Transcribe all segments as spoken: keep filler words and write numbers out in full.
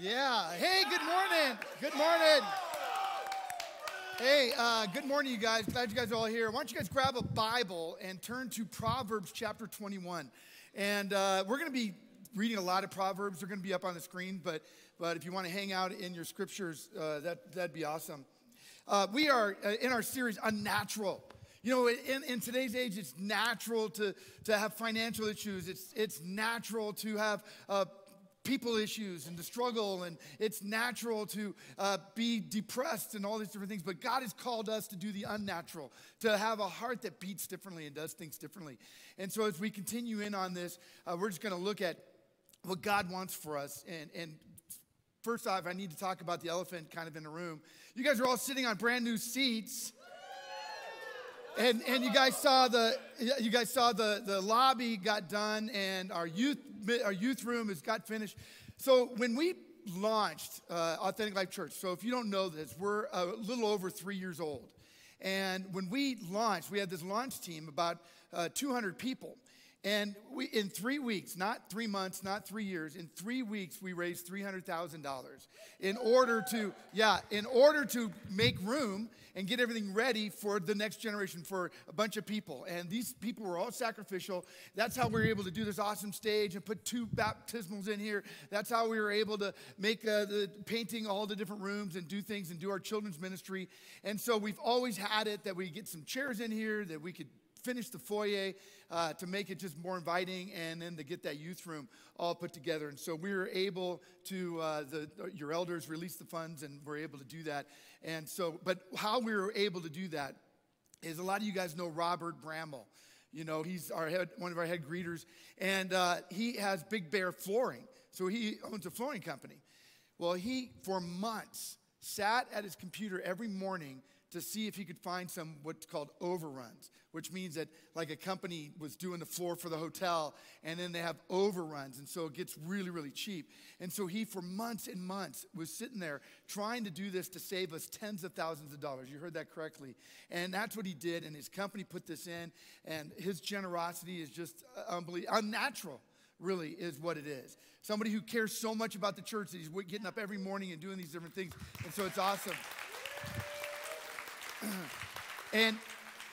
Yeah. Hey, good morning. Good morning. Hey, uh, good morning, you guys. Glad you guys are all here. Why don't you guys grab a Bible and turn to Proverbs chapter twenty-one. And uh, we're going to be reading a lot of Proverbs. They're going to be up on the screen, but but if you want to hang out in your scriptures, uh, that, that'd be awesome. Uh, we are in our series, Unnatural. You know, in, in today's age, it's natural to, to have financial issues. It's, it's natural to have uh, people issues and to struggle. And it's natural to uh, be depressed and all these different things. But God has called us to do the unnatural, to have a heart that beats differently and does things differently. And so as we continue in on this, uh, we're just going to look at what God wants for us. And, and first off, I need to talk about the elephant kind of in the room. You guys are all sitting on brand new seats. And, and you guys saw the you guys saw the, the lobby got done, and our youth our youth room has got finished. So when we launched uh, Authentic Life Church, so if you don't know this, we're a little over three years old. And when we launched, we had this launch team, about uh, two hundred people. And we, in three weeks, not three months, not three years, in three weeks, we raised three hundred thousand dollars in order to, yeah, in order to make room and get everything ready for the next generation, for a bunch of people. And these people were all sacrificial. That's how we were able to do this awesome stage and put two baptismals in here. That's how we were able to make uh, the painting all the different rooms and do things and do our children's ministry. And so we've always had it that we get some chairs in here that we could finish the foyer uh, to make it just more inviting, and then to get that youth room all put together. And so we were able to, uh, the, your elders released the funds, and we're able to do that. And so, but how we were able to do that is, a lot of you guys know Robert Bramble. You know, he's our head, one of our head greeters, and uh, he has Big Bear Flooring. So he owns a flooring company. Well, he, for months, sat at his computer every morning to see if he could find some what's called overruns, which means that like a company was doing the floor for the hotel, and then they have overruns, and so it gets really, really cheap. And so he, for months and months, was sitting there trying to do this to save us tens of thousands of dollars. You heard that correctly. And that's what he did, and his company put this in, and his generosity is just unbelievable, unnatural. Really is what it is. Somebody who cares so much about the church that he's getting up every morning and doing these different things. And so it's awesome. and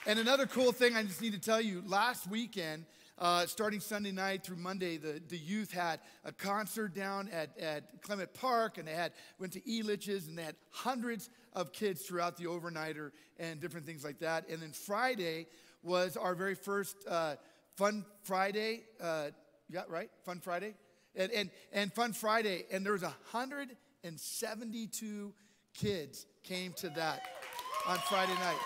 and another cool thing I just need to tell you, last weekend, uh, starting Sunday night through Monday, the, the youth had a concert down at, at Clement Park, and they had went to Elitch's, and they had hundreds of kids throughout the overnighter and different things like that. And then Friday was our very first uh, Fun Friday uh Yeah, right? Fun Friday. And, and, and Fun Friday. And there was one hundred seventy-two kids came to that on Friday night.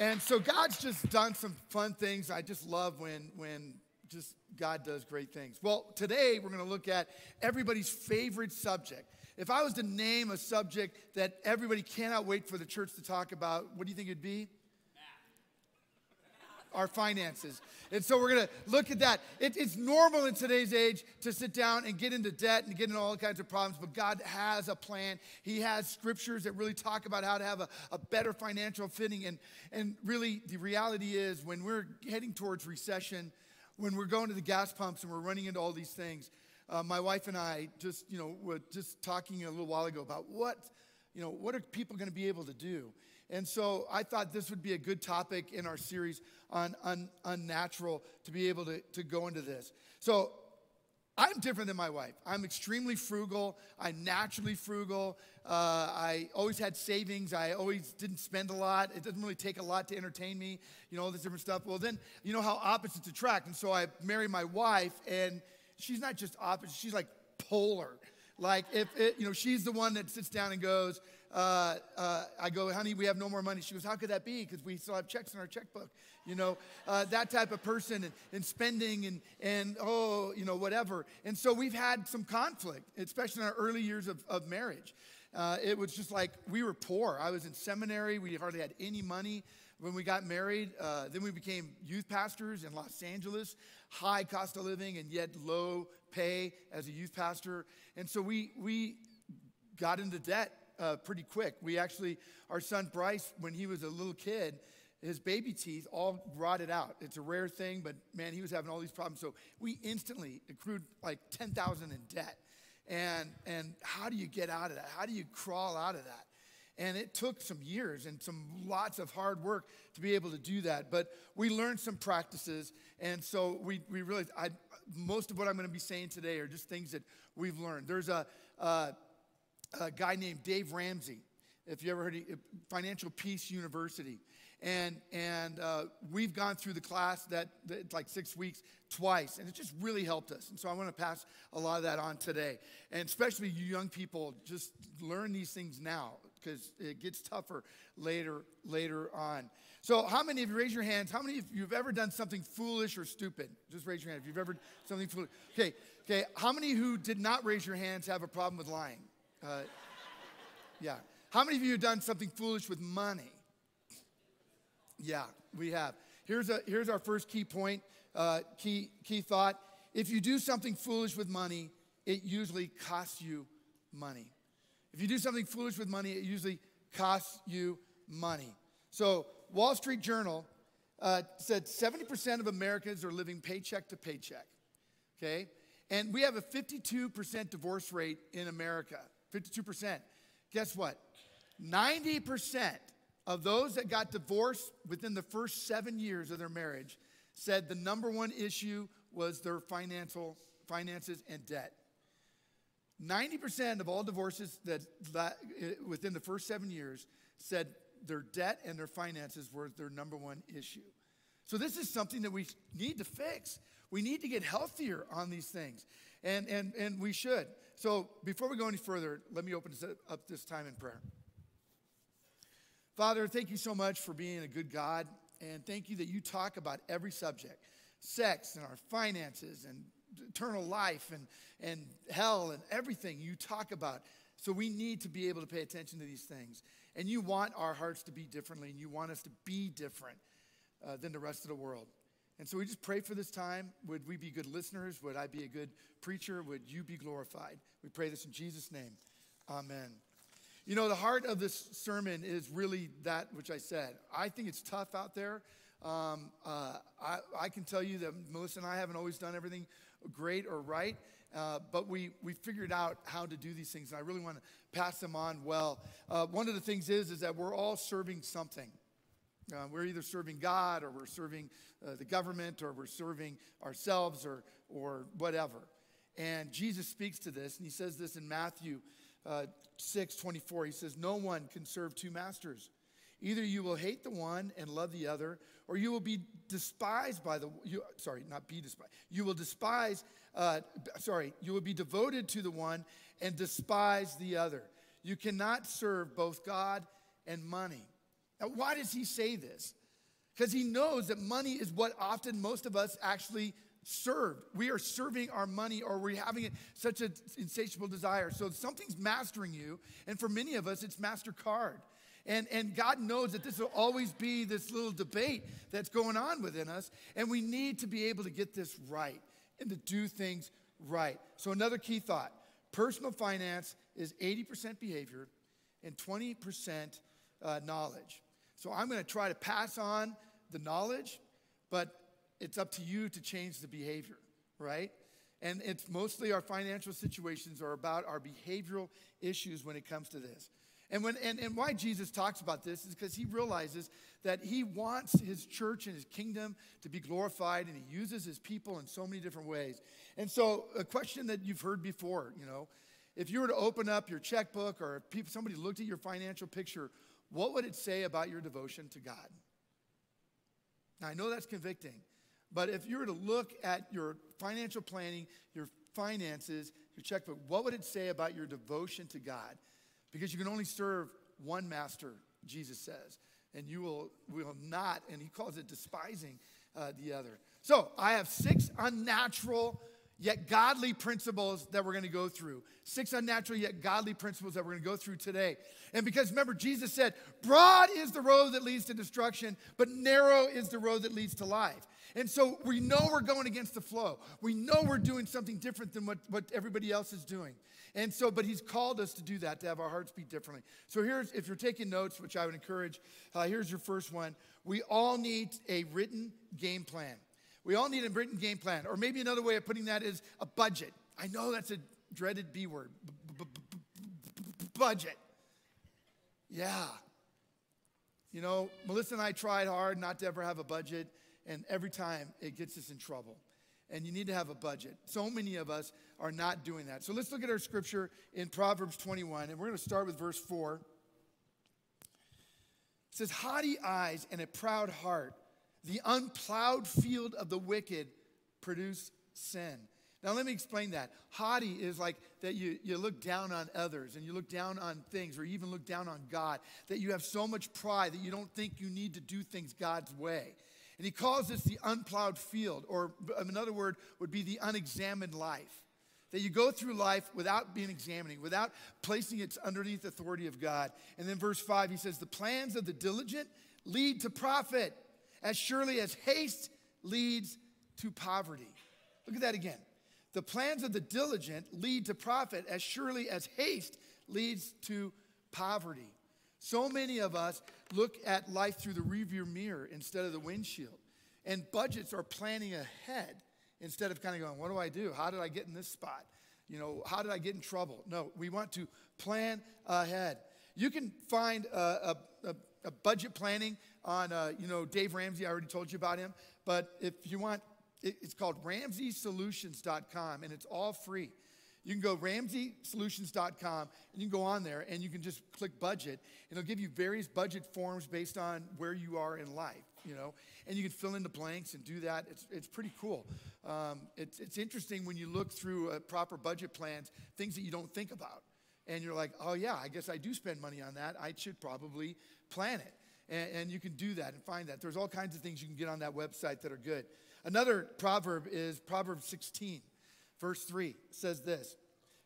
And so God's just done some fun things. I just love when, when just God does great things. Well, today we're going to look at everybody's favorite subject. If I was to name a subject that everybody cannot wait for the church to talk about, what do you think it'd be? Our finances. And so we're going to look at that. It, it's normal in today's age to sit down and get into debt and get into all kinds of problems, but God has a plan. He has scriptures that really talk about how to have a, a better financial fitting. And, and really, the reality is, when we're heading towards recession, when we're going to the gas pumps and we're running into all these things, uh, my wife and I just, you know, were just talking a little while ago about what, you know, what are people going to be able to do? And so I thought this would be a good topic in our series on un, unnatural to be able to, to go into this. So I'm different than my wife. I'm extremely frugal. I'm naturally frugal. Uh, I always had savings. I always didn't spend a lot. It doesn't really take a lot to entertain me, you know, all this different stuff. Well, then, you know how opposites attract. And so I marry my wife, and she's not just opposite. She's like polar. Like, if it, you know, she's the one that sits down and goes, Uh, uh, I go, honey, we have no more money. She goes, how could that be? Because we still have checks in our checkbook, you know, uh, that type of person, and, and spending and, and, oh, you know, whatever. And so we've had some conflict, especially in our early years of, of marriage. Uh, it was just like we were poor. I was in seminary. We hardly had any money when we got married. Uh, then we became youth pastors in Los Angeles, high cost of living and yet low pay as a youth pastor. And so we, we got into debt. Uh, pretty quick. We actually, our son Bryce, when he was a little kid, his baby teeth all rotted out. It's a rare thing, but man, he was having all these problems. So we instantly accrued like ten thousand dollars in debt. And, and how do you get out of that? How do you crawl out of that? And it took some years and some lots of hard work to be able to do that. But we learned some practices. And so we, we realized I, most of what I'm going to be saying today are just things that we've learned. There's a, a, a guy named Dave Ramsey, if you ever heard of Financial Peace University. And, and uh, we've gone through the class that, that like six weeks twice, and it just really helped us. And so I want to pass a lot of that on today. And especially you young people, just learn these things now, because it gets tougher later later on. So how many of you, raise your hands, how many of you have ever done something foolish or stupid? Just raise your hand if you've ever done something foolish. Okay, okay. How many who did not raise your hands have a problem with lying? Uh, yeah. How many of you have done something foolish with money? Yeah, we have. Here's, a, here's our first key point, uh, key, key thought. If you do something foolish with money, it usually costs you money. If you do something foolish with money, it usually costs you money. So Wall Street Journal uh, said seventy percent of Americans are living paycheck to paycheck, okay? And we have a fifty-two percent divorce rate in America, fifty-two percent. Guess what? ninety percent of those that got divorced within the first seven years of their marriage said the number one issue was their financial finances and debt. ninety percent of all divorces that, that within the first seven years said their debt and their finances were their number one issue. So this is something that we need to fix. We need to get healthier on these things, and, and, and we should. So before we go any further, let me open this up this time in prayer. Father, thank you so much for being a good God, and thank you that you talk about every subject, sex and our finances and eternal life and, and hell and everything you talk about. So we need to be able to pay attention to these things. And you want our hearts to be differently, and you want us to be different uh, than the rest of the world. And so we just pray for this time. Would we be good listeners? Would I be a good preacher? Would you be glorified? We pray this in Jesus' name. Amen. You know, the heart of this sermon is really that which I said. I think it's tough out there. Um, uh, I, I can tell you that Melissa and I haven't always done everything great or right, uh, but we, we figured out how to do these things, and I really want to pass them on well. Uh, one of the things is, is that we're all serving something. Uh, we're either serving God, or we're serving uh, the government, or we're serving ourselves, or, or whatever. And Jesus speaks to this, and he says this in Matthew uh, six twenty-four. He says, "No one can serve two masters. Either you will hate the one and love the other, or you will be despised by the, you, sorry, not be despised. You will despise, uh, sorry, you will be devoted to the one and despise the other. You cannot serve both God and money." Now, why does he say this? Because he knows that money is what often most of us actually serve. We are serving our money, or we're having such an insatiable desire. So something's mastering you, and for many of us, it's MasterCard. And, and God knows that this will always be this little debate that's going on within us, and we need to be able to get this right and to do things right. So another key thought, personal finance is eighty percent behavior and twenty percent uh, knowledge. So I'm going to try to pass on the knowledge, but it's up to you to change the behavior, right? And it's mostly our financial situations are about our behavioral issues when it comes to this. And, when, and, and why Jesus talks about this is because he realizes that he wants his church and his kingdom to be glorified, and he uses his people in so many different ways. And so a question that you've heard before, you know, if you were to open up your checkbook, or if people, somebody looked at your financial picture, what would it say about your devotion to God? Now, I know that's convicting, but if you were to look at your financial planning, your finances, your checkbook, what would it say about your devotion to God? Because you can only serve one master, Jesus says, and you will, will not, and he calls it despising uh, the other. So I have six unnatural yet godly principles that we're going to go through. Six unnatural yet godly principles that we're going to go through today. And because remember, Jesus said, broad is the road that leads to destruction, but narrow is the road that leads to life. And so we know we're going against the flow. We know we're doing something different than what, what everybody else is doing. And so, but he's called us to do that, to have our hearts beat differently. So here's, if you're taking notes, which I would encourage, uh, here's your first one. We all need a written game plan. We all need a written game plan. Or maybe another way of putting that is a budget. I know that's a dreaded B word. Budget. Yeah. You know, Melissa and I tried hard not to ever have a budget. And every time it gets us in trouble. And you need to have a budget. So many of us are not doing that. So let's look at our scripture in Proverbs twenty-one. And we're going to start with verse four. It says, haughty eyes and a proud heart, the unplowed field of the wicked, produce sin. Now let me explain that. Haughty is like that you, you look down on others and you look down on things, or you even look down on God. That you have so much pride that you don't think you need to do things God's way. And he calls this the unplowed field, or another word would be the unexamined life. That you go through life without being examining, without placing it underneath the authority of God. And then verse five, he says, the plans of the diligent lead to profit, as surely as haste leads to poverty. Look at that again. The plans of the diligent lead to profit, as surely as haste leads to poverty. So many of us look at life through the rearview mirror instead of the windshield. And budgets are planning ahead instead of kind of going, what do I do? How did I get in this spot? You know, how did I get in trouble? No, we want to plan ahead. You can find a, a, a budget planning on, uh, you know, Dave Ramsey. I already told you about him. But if you want, it, it's called Ramsey Solutions dot com, and it's all free. You can go Ramsey Solutions dot com, and you can go on there, and you can just click budget, and it'll give you various budget forms based on where you are in life, you know, and you can fill in the blanks and do that. It's, it's pretty cool. Um, it's, it's interesting when you look through uh, proper budget plans, things that you don't think about, and you're like, oh, yeah, I guess I do spend money on that. I should probably plan it, and, and you can do that and find that. There's all kinds of things you can get on that website that are good. Another proverb is Proverbs sixteen. Verse three says this,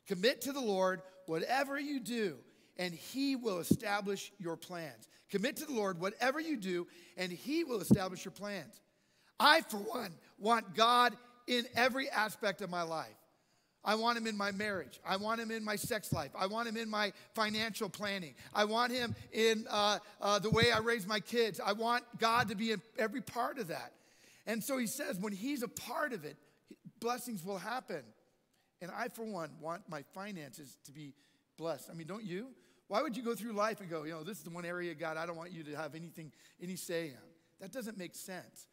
commit to the Lord whatever you do, and he will establish your plans. Commit to the Lord whatever you do, and he will establish your plans. I, for one, want God in every aspect of my life. I want him in my marriage. I want him in my sex life. I want him in my financial planning. I want him in uh, uh, the way I raise my kids. I want God to be in every part of that. And so he says when he's a part of it, blessings will happen. And I, for one, want my finances to be blessed. I mean, don't you? Why would you go through life and go, you know, this is the one area, God, I don't want you to have anything, any say in? That doesn't make sense,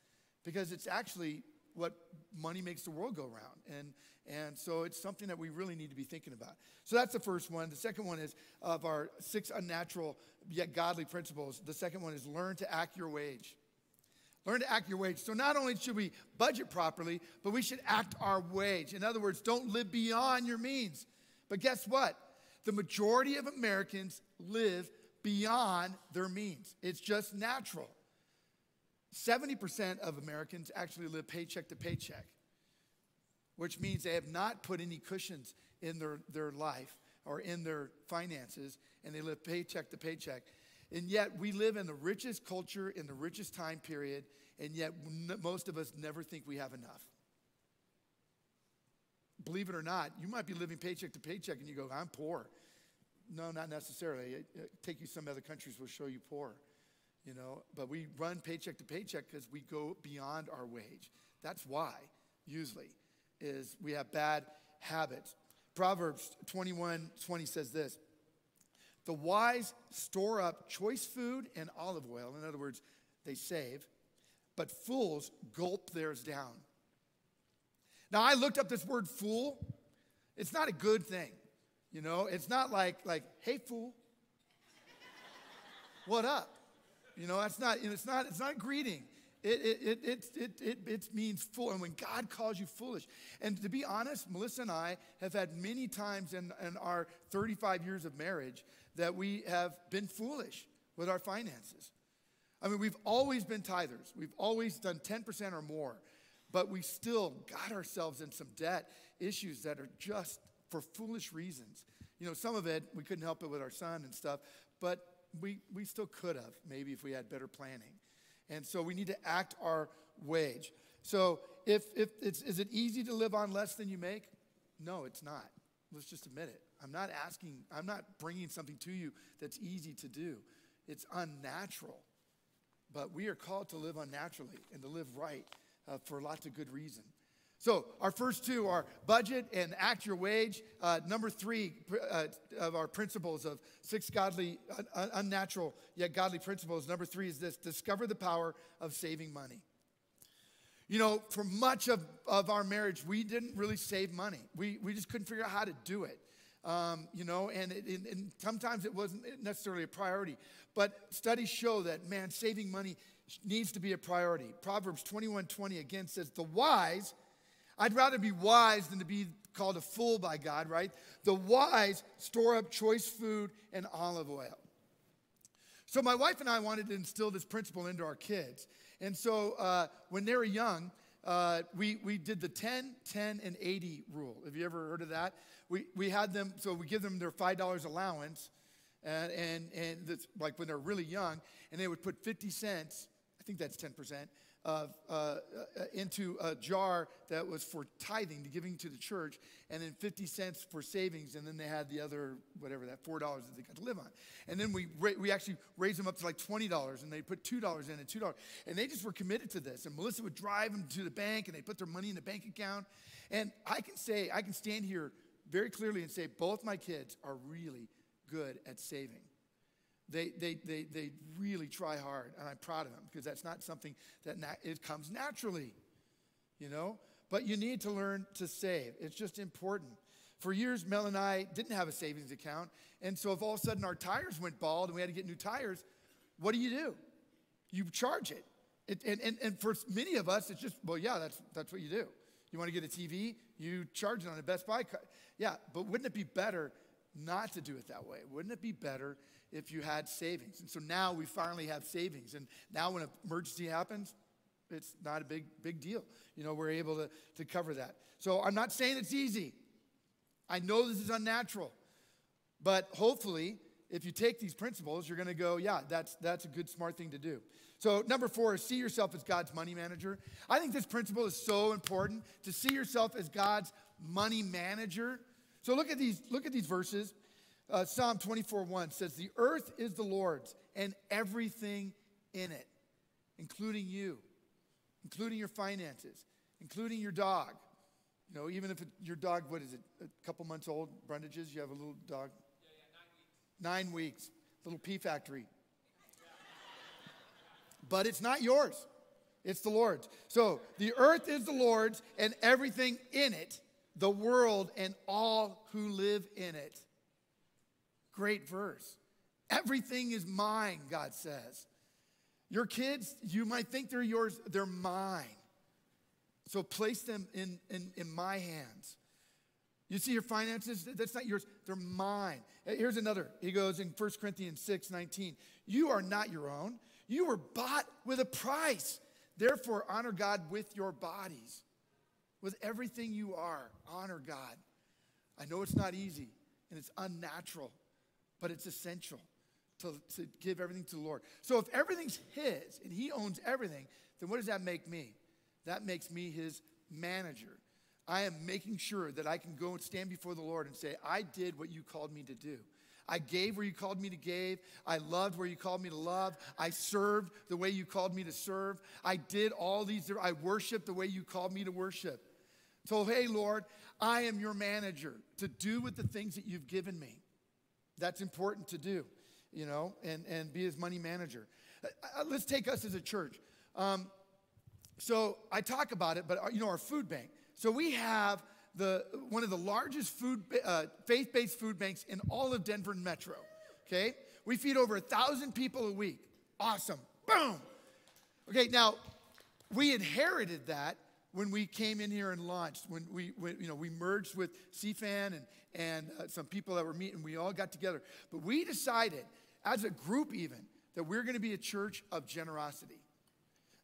because it's actually what money makes the world go round. And, and so it's something that we really need to be thinking about. So that's the first one. The second one is of our six unnatural yet godly principles. The second one is learn to act your wage. Learn to act your wage. So not only should we budget properly, but we should act our wage. In other words, don't live beyond your means. But guess what? The majority of Americans live beyond their means. It's just natural. seventy percent of Americans actually live paycheck to paycheck, which means they have not put any cushions in their, their life or in their finances, and they live paycheck to paycheck. And yet we live in the richest culture, in the richest time period, and yet most of us never think we have enough. Believe it or not, you might be living paycheck to paycheck and you go, I'm poor. No, not necessarily. It, it, take you some other countries will show you poor, you know. But we run paycheck to paycheck because we go beyond our wage. That's why, usually, is we have bad habits. Proverbs twenty-one twenty says this. The wise store up choice food and olive oil. In other words, they save. But fools gulp theirs down. Now, I looked up this word fool. It's not a good thing. You know, it's not like, like hey, fool. What up? You know, that's not, it's not, it's not a greeting. It, it, it, it, it, it means fool. And when God calls you foolish. And to be honest, Melissa and I have had many times in, in our thirty-five years of marriage that we have been foolish with our finances. I mean, we've always been tithers. We've always done ten percent or more. but we still got ourselves in some debt issues that are just for foolish reasons. You know, some of it, we couldn't help it with our son and stuff, but we, we still could have, maybe if we had better planning. And so we need to act our wage. So if, if it's, is it easy to live on less than you make? No, it's not. Let's just admit it. I'm not asking, I'm not bringing something to you that's easy to do. It's unnatural. But we are called to live unnaturally and to live right uh, for lots of good reason. So our first two are budget and act your wage. Uh, number three uh, of our principles of six godly, un unnatural yet godly principles, number three is this: discover the power of saving money. You know, for much of, of our marriage, we didn't really save money. We, we just couldn't figure out how to do it. Um, you know, and, it, and, and sometimes it wasn't necessarily a priority. But studies show that, man, saving money needs to be a priority. Proverbs twenty-one twenty again says, the wise, I'd rather be wise than to be called a fool by God, right? The wise store up choice food and olive oil. So my wife and I wanted to instill this principle into our kids. And so uh, when they were young, Uh, we, we did the ten, ten, and eighty rule. Have you ever heard of that? We, we had them, so we give them their five dollar allowance, and, and, and this, like when they're really young, and they would put fifty cents, I think that's ten percent, of, uh, uh, into a jar that was for tithing, to giving to the church, and then fifty cents for savings, and then they had the other, whatever, that four dollars that they got to live on. And then we, ra we actually raised them up to like twenty dollars, and they put two dollars in and two dollars. And they just were committed to this. And Melissa would drive them to the bank, and they put their money in the bank account. And I can say, I can stand here very clearly and say both my kids are really good at saving. They, they, they, they really try hard, and I'm proud of them, because that's not something that na it comes naturally, you know? But you need to learn to save. It's just important. For years, Mel and I didn't have a savings account, and so if all of a sudden our tires went bald and we had to get new tires, what do you do? You charge it. it and, and, and for many of us, it's just, well, yeah, that's, that's what you do. You want to get a T V? You charge it on a Best Buy card. Yeah, but wouldn't it be better not to do it that way? Wouldn't it be better if you had savings? And so now we finally have savings. And now when an emergency happens, it's not a big, big deal. You know, we're able to, to cover that. So I'm not saying it's easy. I know this is unnatural. But hopefully, if you take these principles, you're going to go, yeah, that's, that's a good, smart thing to do. So number four is see yourself as God's money manager. I think this principle is so important, to see yourself as God's money manager. So look at these, look at these verses. Uh, Psalm twenty-four one says, the earth is the Lord's and everything in it, including you, including your finances, including your dog. You know, even if it, your dog, what is it, a couple months old, Brundages, you have a little dog? Yeah, yeah, nine weeks. Nine weeks, little pea factory. But it's not yours. It's the Lord's. So the earth is the Lord's and everything in it, the world and all who live in it. Great verse. Everything is mine, God says. Your kids, you might think they're yours, they're mine. So place them in, in, in my hands. You see your finances, that's not yours, they're mine. Here's another. He goes in First Corinthians six nineteen, you are not your own. You were bought with a price. Therefore, honor God with your bodies. With everything you are, honor God. I know it's not easy, and it's unnatural, but it's essential to, to give everything to the Lord. So if everything's his and he owns everything, then what does that make me? That makes me his manager. I am making sure that I can go and stand before the Lord and say, I did what you called me to do. I gave where you called me to give. I loved where you called me to love. I served the way you called me to serve. I did all these. I worshiped the way you called me to worship. So, hey, Lord, I am your manager to do with the things that you've given me. That's important to do, you know, and, and be his money manager. Uh, let's take us as a church. Um, so I talk about it, but, our, you know, our food bank. So we have the one of the largest food uh, faith-based food banks in all of Denver Metro, okay? We feed over one thousand people a week. Awesome. Boom. Okay, now, we inherited that when we came in here and launched, when we, when, you know, we merged with C FAN and, and uh, some people that were meeting, we all got together. But we decided, as a group even, that we're going to be a church of generosity.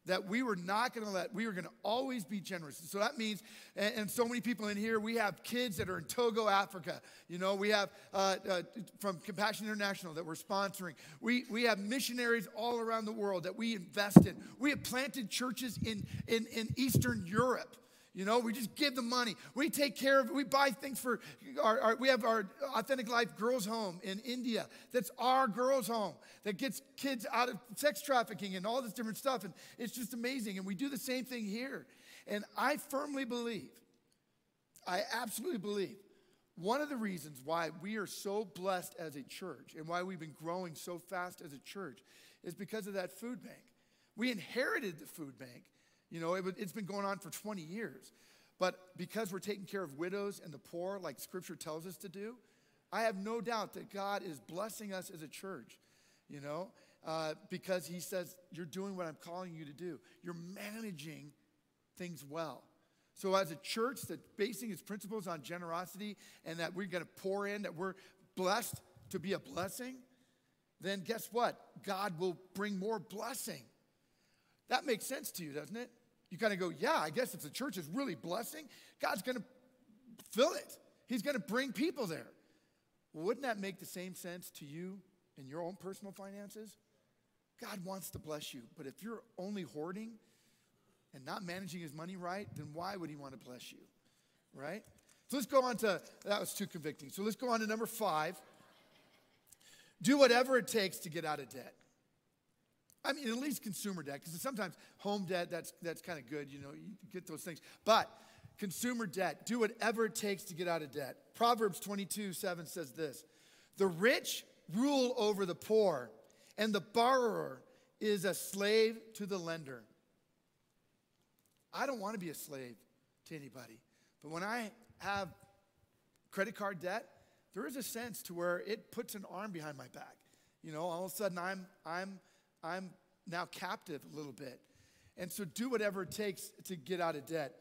that we were not going to let, we were going to always be generous. And so that means, and, and so many people in here, we have kids that are in Togo, Africa. You know, we have uh, uh, from Compassion International that we're sponsoring. We, we have missionaries all around the world that we invest in. We have planted churches in, in, in Eastern Europe. You know, we just give the money. We take care of it. We buy things for our, our, we have our Authentic Life Girls Home in India. That's our girls home that gets kids out of sex trafficking and all this different stuff. And it's just amazing. And we do the same thing here. And I firmly believe, I absolutely believe, one of the reasons why we are so blessed as a church and why we've been growing so fast as a church is because of that food bank. We inherited the food bank. You know, it, it's been going on for twenty years. But because we're taking care of widows and the poor like Scripture tells us to do, I have no doubt that God is blessing us as a church, you know, uh, because he says, you're doing what I'm calling you to do. You're managing things well. So as a church that's basing its principles on generosity and that we're going to pour in, that we're blessed to be a blessing, then guess what? God will bring more blessing. That makes sense to you, doesn't it? You kind of go, yeah, I guess if the church is really blessing, God's going to fill it. He's going to bring people there. Well, wouldn't that make the same sense to you in your own personal finances? God wants to bless you, but if you're only hoarding and not managing his money right, then why would he want to bless you, right? So let's go on to, that was too convicting. So let's go on to number five. Do whatever it takes to get out of debt. I mean, at least consumer debt, because sometimes home debt, that's, that's kind of good, you know, you get those things. But consumer debt, do whatever it takes to get out of debt. Proverbs twenty-two seven says this, the rich rule over the poor, and the borrower is a slave to the lender. I don't want to be a slave to anybody, but when I have credit card debt, there is a sense to where it puts an arm behind my back. You know, all of a sudden I'm, I'm, I'm now captive a little bit. And so do whatever it takes to get out of debt.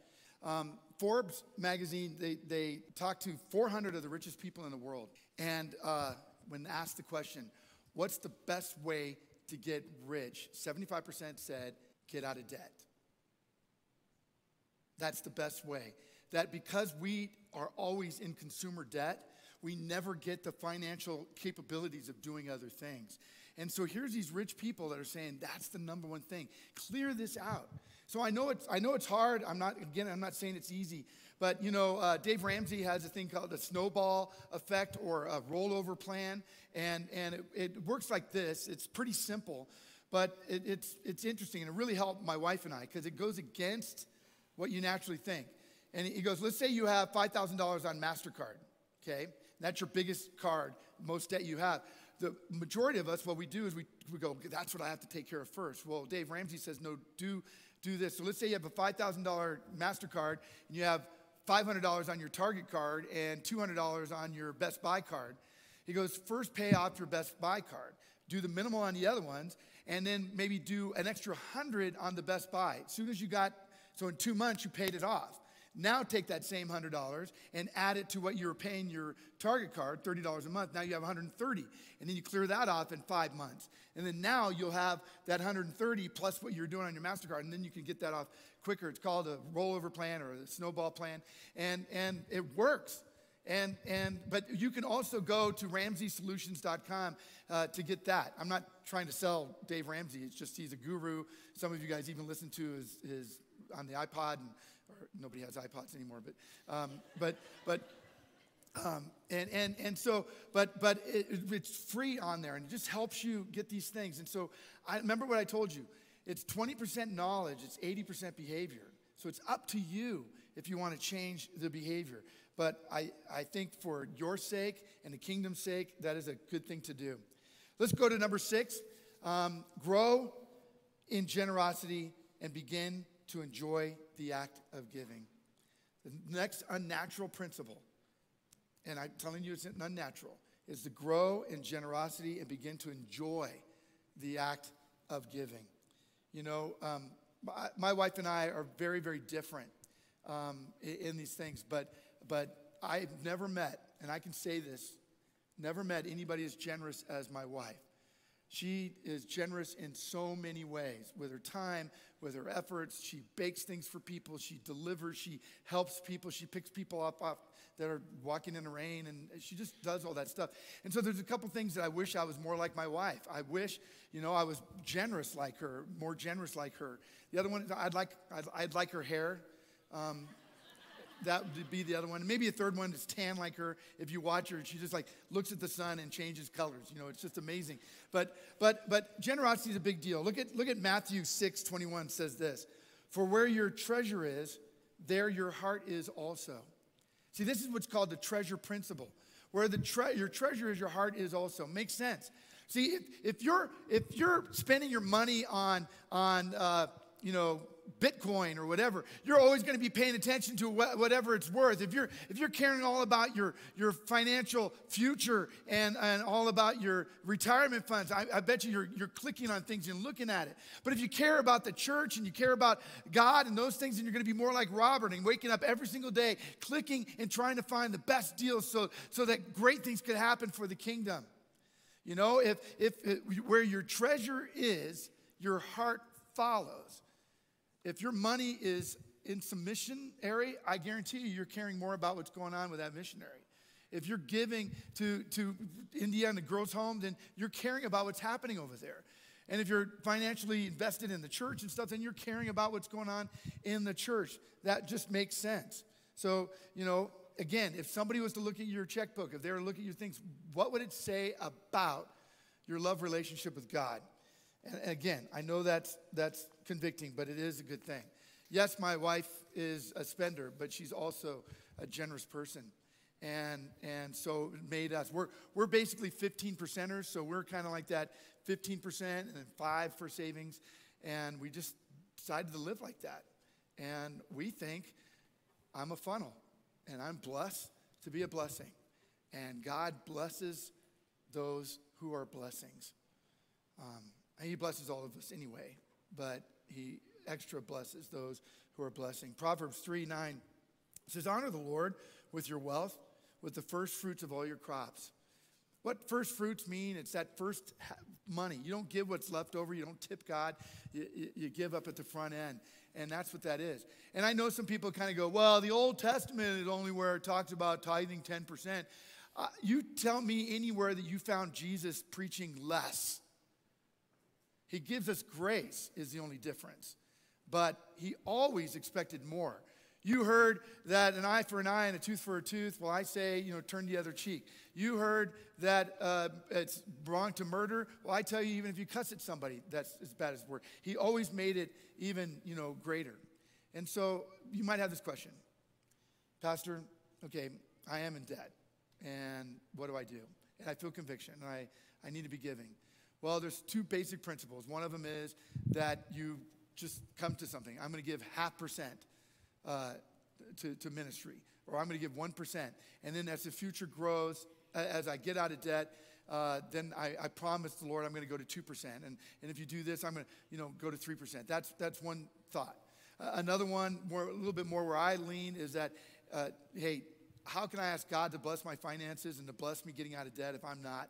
Um, Forbes magazine, they, they talked to four hundred of the richest people in the world. And uh, when asked the question, what's the best way to get rich? seventy-five percent said, get out of debt. That's the best way. That because we are always in consumer debt, we never get the financial capabilities of doing other things. And so here's these rich people that are saying that's the number one thing. Clear this out. So I know it's I know it's hard. I'm not again. I'm not saying it's easy. But you know, uh, Dave Ramsey has a thing called the snowball effect or a rollover plan, and and it, it works like this. It's pretty simple, but it, it's it's interesting, and it really helped my wife and I because it goes against what you naturally think. And he goes, let's say you have five thousand dollars on MasterCard. Okay, that's your biggest card, most debt you have. The majority of us, what we do is we, we go, that's what I have to take care of first. Well, Dave Ramsey says, no, do, do this. So let's say you have a five thousand dollar MasterCard and you have five hundred dollars on your Target card and two hundred dollars on your Best Buy card. He goes, first pay off your Best Buy card. Do the minimal on the other ones and then maybe do an extra one hundred on the Best Buy. As soon as you got, so in two months you paid it off. Now take that same one hundred dollars and add it to what you were paying your Target card, thirty dollars a month. Now you have one hundred thirty dollars, and then you clear that off in five months. And then now you'll have that one hundred thirty dollars plus what you're doing on your MasterCard, and then you can get that off quicker. It's called a rollover plan or a snowball plan, and, and it works. And, and, but you can also go to Ramsey Solutions dot com uh, to get that. I'm not trying to sell Dave Ramsey. It's just he's a guru. Some of you guys even listen to his, his on the iPod and or nobody has iPods anymore, but, um, but, but, um, and, and, and so, but, but it, it's free on there and it just helps you get these things. And so I remember what I told you, it's twenty percent knowledge, it's eighty percent behavior. So it's up to you if you want to change the behavior. But I, I think for your sake and the kingdom's sake, that is a good thing to do. Let's go to number six, um, grow in generosity and begin to enjoy the act of giving. The next unnatural principle, and I'm telling you it's unnatural, is to grow in generosity and begin to enjoy the act of giving. You know, um, my, my wife and I are very, very different um, in, in these things, but, but I've never met, and I can say this, never met anybody as generous as my wife. She is generous in so many ways, with her time, with her efforts. She bakes things for people. She delivers. She helps people. She picks people up off that are walking in the rain, and she just does all that stuff. And so there's a couple things that I wish I was more like my wife. I wish, you know, I was generous like her, more generous like her. The other one is I'd like, I'd, I'd like her hair. Um, That would be the other one. Maybe a third one is tan like her. If you watch her, she just like looks at the sun and changes colors. You know, it's just amazing. But but but generosity is a big deal. Look at look at Matthew six twenty-one says this. For where your treasure is, there your heart is also. See, this is what's called the treasure principle. Where the tre your treasure is, your heart is also. Makes sense. See, if, if you're if you're spending your money on on uh, you know, Bitcoin or whatever, you're always going to be paying attention to wh whatever it's worth. If you're if you're caring all about your your financial future and and all about your retirement funds, I, I bet you you're you're clicking on things and looking at it. But if you care about the church and you care about God and those things, then you're going to be more like Robert and waking up every single day, clicking and trying to find the best deals so so that great things could happen for the kingdom. You know, if if it, where your treasure is, your heart follows. If your money is in some mission area, I guarantee you you're caring more about what's going on with that missionary. If you're giving to, to India and the girls' home, then you're caring about what's happening over there. And if you're financially invested in the church and stuff, then you're caring about what's going on in the church. That just makes sense. So, you know, again, if somebody was to look at your checkbook, if they were to look at your things, what would it say about your love relationship with God? And again, I know that's, that's convicting, but it is a good thing. Yes, my wife is a spender, but she's also a generous person. And, and so it made us. We're, we're basically fifteen percenters, so we're kind of like that fifteen percent and then five for savings. And we just decided to live like that. And we think I'm a funnel, and I'm blessed to be a blessing. And God blesses those who are blessings. Um, He blesses all of us anyway, but he extra blesses those who are blessing. Proverbs three nine says, honor the Lord with your wealth, with the first fruits of all your crops. What first fruits mean? It's that first money. You don't give what's left over. You don't tip God. You, you, you give up at the front end, and that's what that is. And I know some people kind of go, well, the Old Testament is only where it talks about tithing ten percent. Uh, you tell me anywhere that you found Jesus preaching less. He gives us grace is the only difference, but he always expected more. You heard that an eye for an eye and a tooth for a tooth. Well, I say, you know, turn the other cheek. You heard that uh, it's wrong to murder. Well, I tell you, even if you cuss at somebody, that's as bad as word. He always made it even, you know, greater. And so you might have this question. Pastor, okay, I am in debt, and what do I do? And I feel conviction, and I, I need to be giving. Well, there's two basic principles. One of them is that you just come to something. I'm going to give half percent uh, to, to ministry, or I'm going to give one percent. And then as the future grows, as I get out of debt, uh, then I, I promise the Lord I'm going to go to two percent. And, and if you do this, I'm going to, you know, go to three percent. That's, that's one thought. Uh, another one, more, a little bit more where I lean, is that, uh, hey, how can I ask God to bless my finances and to bless me getting out of debt if I'm not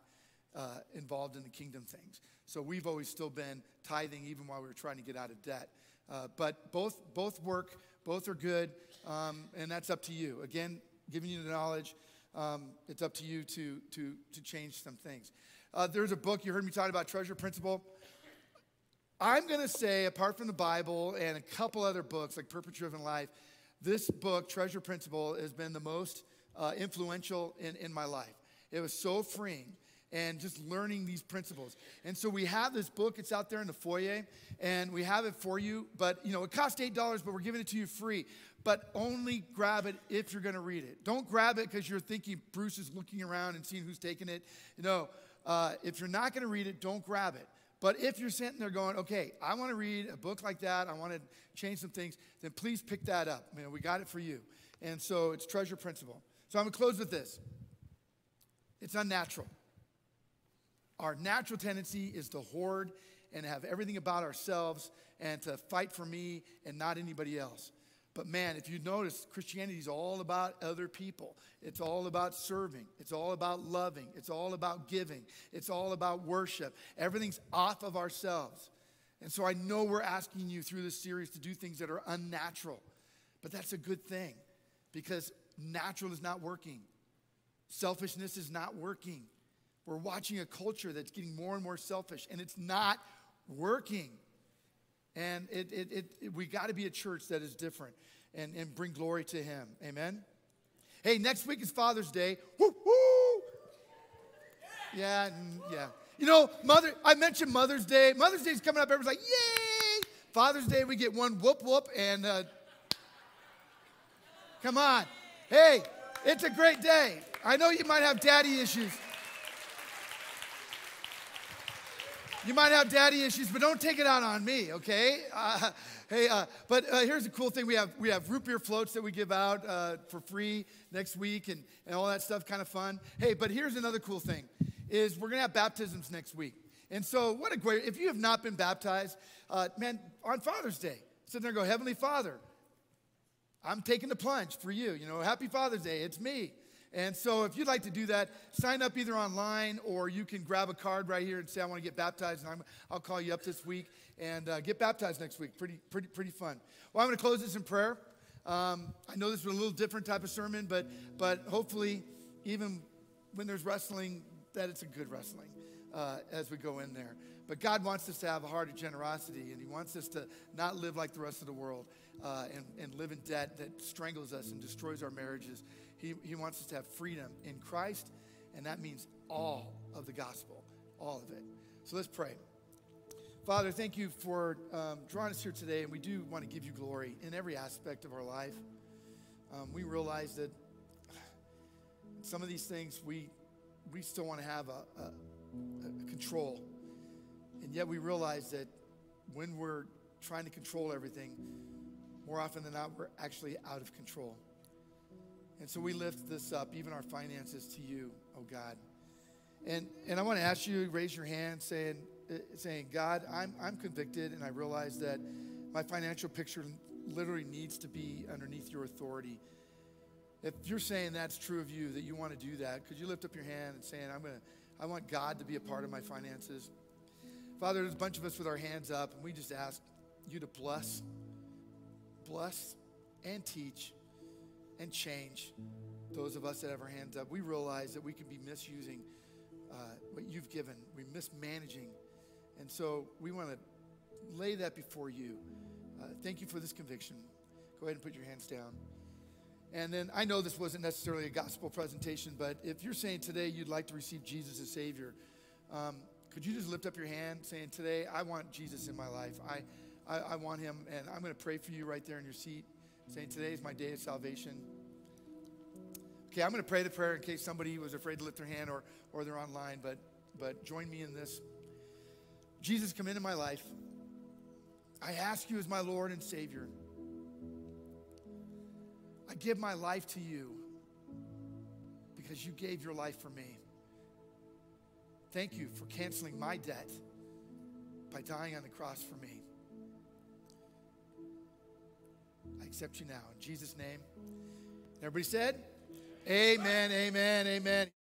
Uh, involved in the kingdom things? So we've always still been tithing even while we were trying to get out of debt. Uh, but both both work, both are good, um, and that's up to you. Again, giving you the knowledge, um, it's up to you to to to change some things. Uh, there's a book, you heard me talk about Treasure Principle. I'm going to say, apart from the Bible and a couple other books like Purpose Driven Life, this book, Treasure Principle, has been the most uh, influential in, in my life. It was so freeing. And just learning these principles. And so we have this book. It's out there in the foyer, and we have it for you. But, you know, it costs eight dollars, but we're giving it to you free. But only grab it if you're going to read it. Don't grab it because you're thinking Bruce is looking around and seeing who's taking it. You know, uh, if you're not going to read it, don't grab it. But if you're sitting there going, okay, I want to read a book like that, I want to change some things, then please pick that up. You know, we got it for you. And so it's Treasure Principle. So I'm going to close with this. It's unnatural. Our natural tendency is to hoard and have everything about ourselves and to fight for me and not anybody else. But man, if you notice, Christianity is all about other people. It's all about serving. It's all about loving. It's all about giving. It's all about worship. Everything's off of ourselves. And so I know we're asking you through this series to do things that are unnatural. But that's a good thing, because natural is not working. Selfishness is not working. We're watching a culture that's getting more and more selfish, and it's not working. And it, it, it, it, we got to be a church that is different and, and bring glory to him. Amen? Hey, next week is Father's Day. Woo, woo! Yeah, yeah. You know, mother, I mentioned Mother's Day. Mother's Day is coming up. Everybody's like, yay! Father's Day, we get one whoop, whoop, and uh, come on. Hey, it's a great day. I know you might have daddy issues. You might have daddy issues, but don't take it out on me, okay? Uh, hey, uh, but uh, here's the cool thing. We have we have root beer floats that we give out uh, for free next week, and, and all that stuff, kind of fun. Hey, but here's another cool thing, is we're going to have baptisms next week. And so what a great, if you have not been baptized, uh, man, on Father's Day, sit there and go, Heavenly Father, I'm taking the plunge for you. You know, happy Father's Day. It's me. And so if you'd like to do that, sign up either online, or you can grab a card right here and say, I want to get baptized, and I'm, I'll call you up this week and uh, get baptized next week. Pretty, pretty, pretty fun. Well, I'm going to close this in prayer. Um, I know this was a little different type of sermon, but, but hopefully even when there's wrestling, that it's a good wrestling uh, as we go in there. But God wants us to have a heart of generosity, and he wants us to not live like the rest of the world uh, and, and live in debt that strangles us and destroys our marriages. He, he wants us to have freedom in Christ, and that means all of the gospel, all of it. So let's pray. Father, thank you for um, drawing us here today, and we do want to give you glory in every aspect of our life. Um, we realize that some of these things we we still want to have a, a, a control, and yet we realize that when we're trying to control everything, more often than not, we're actually out of control. And so we lift this up, even our finances, to you, oh God. And and I want to ask you, raise your hand, saying, saying, God, I'm I'm convicted, and I realize that my financial picture literally needs to be underneath your authority. If you're saying that's true of you, that you want to do that, could you lift up your hand and saying, I'm gonna, I want God to be a part of my finances. Father, there's a bunch of us with our hands up, and we just ask you to bless, bless, and teach. And change those of us that have our hands up. We realize that we can be misusing uh, what you've given. We're mismanaging. And so we want to lay that before you. Uh, thank you for this conviction. Go ahead and put your hands down. And then I know this wasn't necessarily a gospel presentation, but if you're saying today you'd like to receive Jesus as Savior, um, could you just lift up your hand saying, today I want Jesus in my life. I, I, I want him, and I'm going to pray for you right there in your seat. Saying, today is my day of salvation. Okay, I'm going to pray the prayer in case somebody was afraid to lift their hand or, or they're online, but, but join me in this. Jesus, come into my life. I ask you as my Lord and Savior. I give my life to you because you gave your life for me. Thank you for canceling my debt by dying on the cross for me. I accept you now. In Jesus' name. Everybody said, amen, amen, amen.